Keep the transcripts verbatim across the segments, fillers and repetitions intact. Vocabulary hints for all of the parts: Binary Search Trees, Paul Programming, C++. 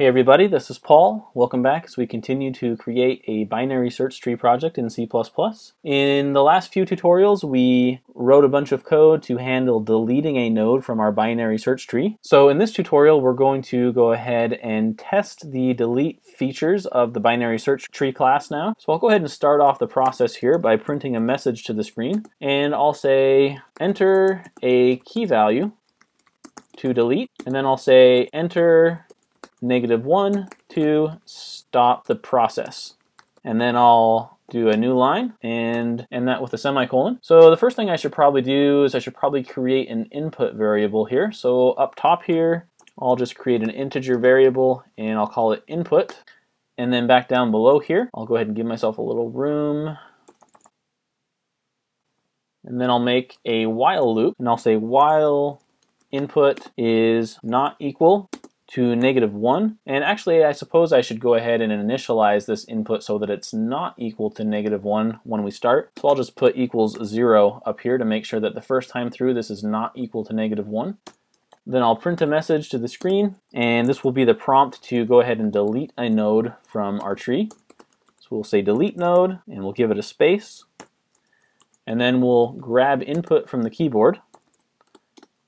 Hey everybody, this is Paul. Welcome back as we continue to create a binary search tree project in C plus plus. In the last few tutorials, we wrote a bunch of code to handle deleting a node from our binary search tree. So in this tutorial, we're going to go ahead and test the delete features of the binary search tree class now. So I'll go ahead and start off the process here by printing a message to the screen, and I'll say, enter a key value to delete, and then I'll say, enter negative one to stop the process. And then I'll do a new line and end that with a semicolon. So the first thing I should probably do is I should probably create an input variable here. So up top here, I'll just create an integer variable and I'll call it input. And then back down below here, I'll go ahead and give myself a little room. And then I'll make a while loop and I'll say while input is not equal to negative one. And actually, I suppose I should go ahead and initialize this input so that it's not equal to negative one when we start. So I'll just put equals zero up here to make sure that the first time through this is not equal to negative one. Then I'll print a message to the screen, and this will be the prompt to go ahead and delete a node from our tree. So we'll say delete node, and we'll give it a space. And then we'll grab input from the keyboard.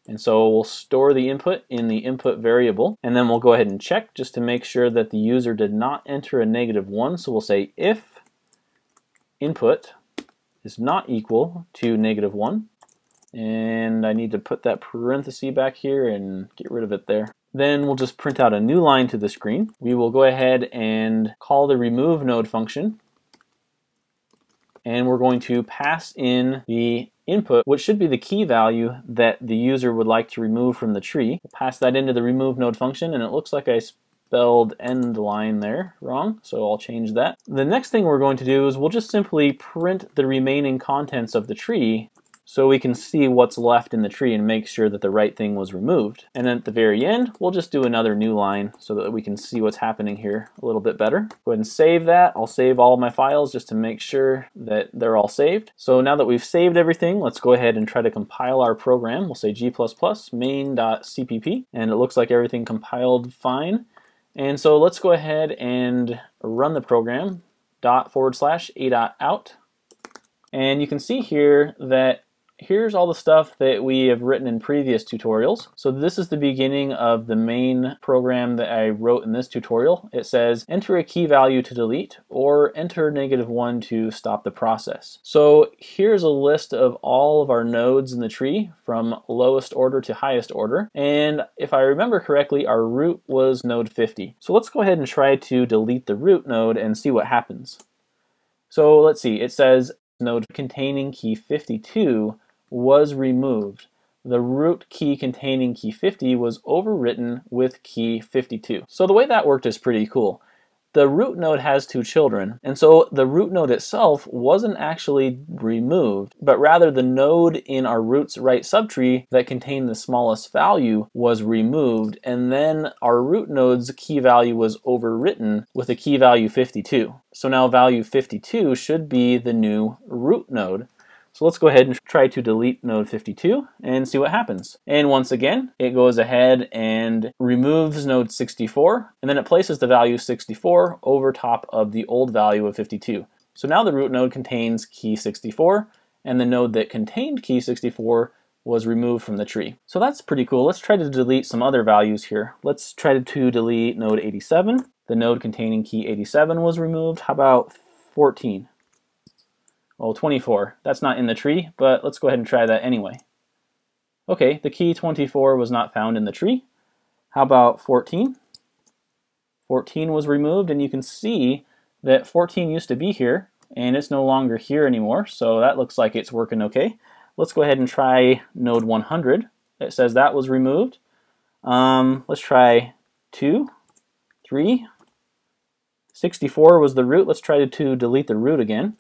And so we'll store the input in the input variable, and then we'll go ahead and check just to make sure that the user did not enter a negative one. So we'll say if input is not equal to negative one, and I need to put that parenthesis back here and get rid of it there. Then we'll just print out a new line to the screen. We will go ahead and call the remove node function, and we're going to pass in the input, which should be the key value that the user would like to remove from the tree. We'll pass that into the remove node function, and it looks like I spelled end line there wrong, so I'll change that. The next thing we're going to do is we'll just simply print the remaining contents of the tree so we can see what's left in the tree and make sure that the right thing was removed. And then at the very end, we'll just do another new line so that we can see what's happening here a little bit better. Go ahead and save that. I'll save all of my files just to make sure that they're all saved. So now that we've saved everything, let's go ahead and try to compile our program. We'll say g plus plus main.cpp, and it looks like everything compiled fine. And so let's go ahead and run the program, dot forward slash a dot out. And you can see here that here's all the stuff that we have written in previous tutorials. So this is the beginning of the main program that I wrote in this tutorial. It says, enter a key value to delete, or enter negative one to stop the process. So here's a list of all of our nodes in the tree from lowest order to highest order. And if I remember correctly, our root was node fifty. So let's go ahead and try to delete the root node and see what happens. So let's see, it says node containing key fifty-two was removed. The root key containing key fifty was overwritten with key fifty-two. So the way that worked is pretty cool. The root node has two children, and so the root node itself wasn't actually removed, but rather the node in our root's right subtree that contained the smallest value was removed, and then our root node's key value was overwritten with a key value fifty-two. So now value fifty-two should be the new root node. So let's go ahead and try to delete node fifty-two and see what happens. And once again, it goes ahead and removes node sixty-four, and then it places the value sixty-four over top of the old value of fifty-two. So now the root node contains key sixty-four, and the node that contained key sixty-four was removed from the tree. So that's pretty cool. Let's try to delete some other values here. Let's try to delete node eighty-seven. The node containing key eighty-seven was removed. How about fourteen? Oh, twenty-four. That's not in the tree, but let's go ahead and try that anyway. Okay, the key twenty-four was not found in the tree. How about fourteen? fourteen was removed, and you can see that fourteen used to be here, and it's no longer here anymore, so that looks like it's working okay. Let's go ahead and try node one hundred. It says that was removed. Um, let's try two, three. sixty-four was the root. Let's try to delete the root again.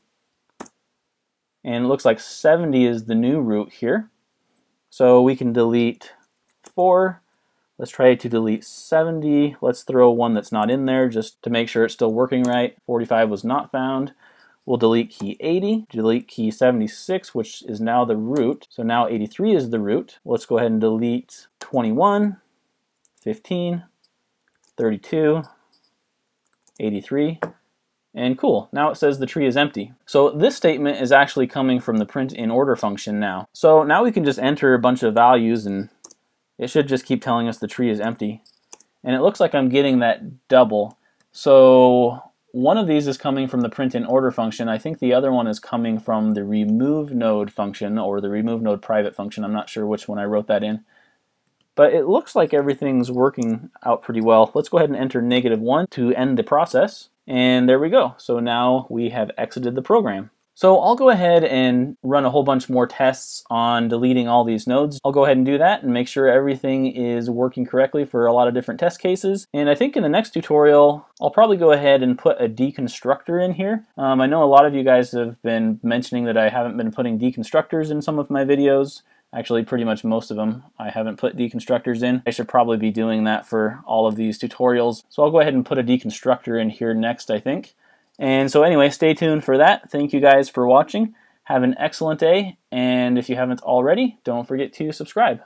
And it looks like seventy is the new root here. So we can delete four. Let's try to delete seventy. Let's throw one that's not in there just to make sure it's still working right. forty-five was not found. We'll delete key eighty, delete key seventy-six, which is now the root. So now eighty-three is the root. Let's go ahead and delete twenty-one, fifteen, thirty-two, eighty-three, and cool, now it says the tree is empty. So this statement is actually coming from the print in order function now. So now we can just enter a bunch of values and it should just keep telling us the tree is empty. And it looks like I'm getting that double. So one of these is coming from the print in order function. I think the other one is coming from the remove node function or the remove node private function. I'm not sure which one I wrote that in. But it looks like everything's working out pretty well. Let's go ahead and enter negative one to end the process. And there we go. So now we have exited the program. So I'll go ahead and run a whole bunch more tests on deleting all these nodes. I'll go ahead and do that and make sure everything is working correctly for a lot of different test cases. And I think in the next tutorial, I'll probably go ahead and put a deconstructor in here. Um, I know a lot of you guys have been mentioning that I haven't been putting deconstructors in some of my videos. Actually, pretty much most of them, I haven't put deconstructors in. I should probably be doing that for all of these tutorials. So I'll go ahead and put a deconstructor in here next, I think. And so anyway, stay tuned for that. Thank you guys for watching. Have an excellent day, and if you haven't already, don't forget to subscribe.